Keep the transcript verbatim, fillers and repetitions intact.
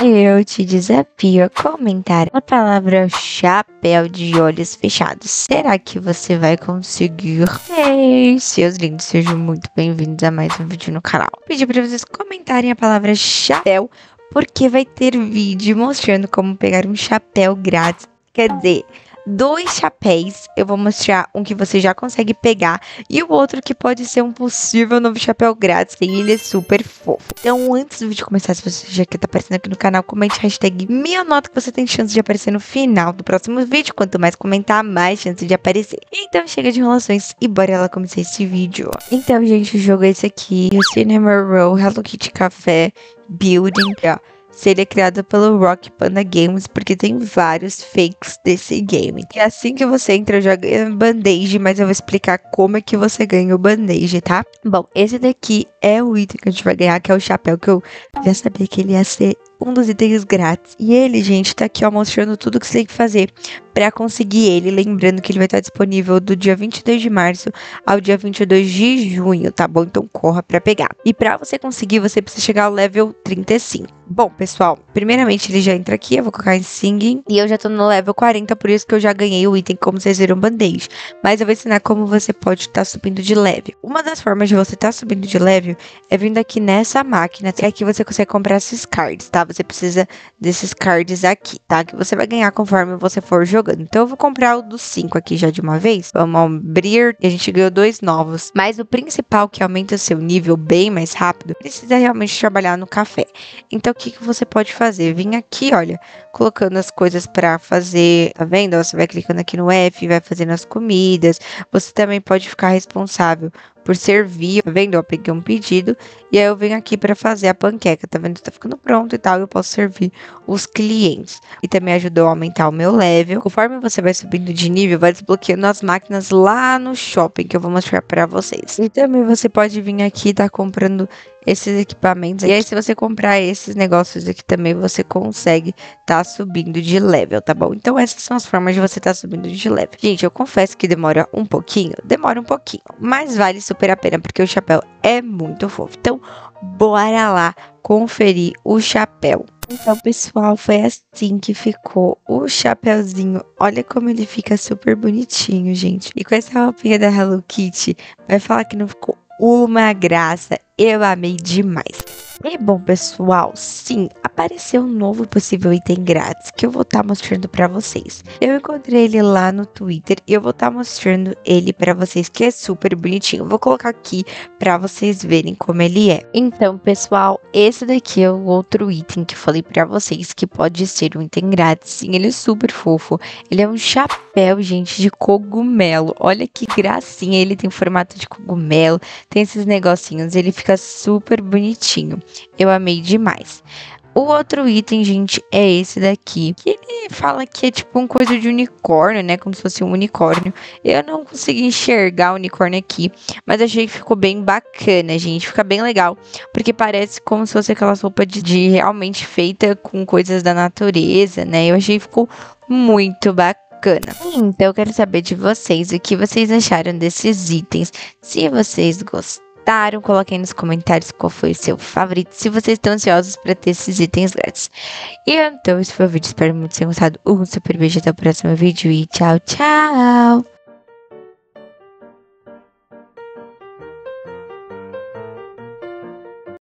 Eu te desafio a comentar a palavra chapéu de olhos fechados. Será que você vai conseguir? Ei, seus lindos, sejam muito bem-vindos a mais um vídeo no canal. Vou pedir para vocês comentarem a palavra chapéu, porque vai ter vídeo mostrando como pegar um chapéu grátis. Quer dizer, dois chapéus. Eu vou mostrar um que você já consegue pegar e o outro que pode ser um possível novo chapéu grátis, e ele é super fofo. Então, antes do vídeo começar, se você já quer tá aparecendo aqui no canal, comente hashtag minha nota, que você tem chance de aparecer no final do próximo vídeo. Quanto mais comentar, mais chance de aparecer. Então, chega de enrolações e bora lá começar esse vídeo. Então, gente, o jogo é esse aqui, o Cinema Row, Hello Kitty Café Building, ó. Seria criada pelo Rock Panda Games, porque tem vários fakes desse game. E assim que você entra, eu já ganho band-aid, mas eu vou explicar como é que você ganha o band-aid, tá? Bom, esse daqui é o item que a gente vai ganhar, que é o chapéu, que eu já sabia que ele ia ser um dos itens grátis. E ele, gente, tá aqui, ó, mostrando tudo que você tem que fazer pra conseguir ele. Lembrando que ele vai estar disponível do dia vinte e dois de março ao dia vinte e dois de junho, tá bom? Então corra pra pegar. E pra você conseguir, você precisa chegar ao level trinta e cinco. Bom, pessoal, primeiramente ele já entra aqui, eu vou colocar em singing. E eu já tô no level quarenta, por isso que eu já ganhei o item, como vocês viram, band-aid. Mas eu vou ensinar como você pode estar tá subindo de level. Uma das formas de você estar tá subindo de level é vindo aqui nessa máquina. E aqui você consegue comprar esses cards, tá? Você precisa desses cards aqui, tá? Que você vai ganhar conforme você for jogando. Então, eu vou comprar o dos cinco aqui já de uma vez. Vamos abrir. E a gente ganhou dois novos. Mas o principal, que aumenta o seu nível bem mais rápido, precisa realmente trabalhar no café. Então, o que, que você pode fazer? Vim aqui, olha, colocando as coisas pra fazer. Tá vendo? Você vai clicando aqui no F, vai fazendo as comidas. Você também pode ficar responsável por servir, tá vendo? Eu peguei um pedido e aí eu venho aqui para fazer a panqueca, tá vendo? Tá ficando pronto e tal, eu posso servir os clientes. E também ajudou a aumentar o meu level. Conforme você vai subindo de nível, vai desbloqueando as máquinas lá no shopping, que eu vou mostrar para vocês. E também você pode vir aqui e tá comprando esses equipamentos. E aí, se você comprar esses negócios aqui também, você consegue tá subindo de level, tá bom? Então, essas são as formas de você tá subindo de level. Gente, eu confesso que demora um pouquinho, demora um pouquinho, mas vale super a pena, porque o chapéu é muito fofo. Então, bora lá conferir o chapéu. Então, pessoal, foi assim que ficou o chapéuzinho. Olha como ele fica super bonitinho, gente. E com essa roupinha da Hello Kitty, vai falar que não ficou uma graça. Eu amei demais. E bom, pessoal, sim, apareceu um novo possível item grátis que eu vou estar tá mostrando pra vocês. Eu encontrei ele lá no Twitter e eu vou estar tá mostrando ele pra vocês, que é super bonitinho. Vou colocar aqui pra vocês verem como ele é. Então, pessoal, esse daqui é o outro item que eu falei pra vocês, que pode ser um item grátis. Sim, ele é super fofo. Ele é um chapéu, gente, de cogumelo. Olha que gracinha, ele tem formato de cogumelo, tem esses negocinhos, ele fica super bonitinho. Eu amei demais. O outro item, gente, é esse daqui, que ele fala que é tipo uma coisa de unicórnio, né? Como se fosse um unicórnio. Eu não consegui enxergar o unicórnio aqui, mas achei que ficou bem bacana, gente. Fica bem legal, porque parece como se fosse aquela sopa de, de realmente feita com coisas da natureza, né? Eu achei que ficou muito bacana. Então, eu quero saber de vocês o que vocês acharam desses itens. Se vocês gostaram, coloquem nos comentários qual foi o seu favorito, se vocês estão ansiosos para ter esses itens grátis. E então, esse foi o vídeo. Espero muito que vocês tenham gostado. Um super beijo, até o próximo vídeo e tchau, tchau!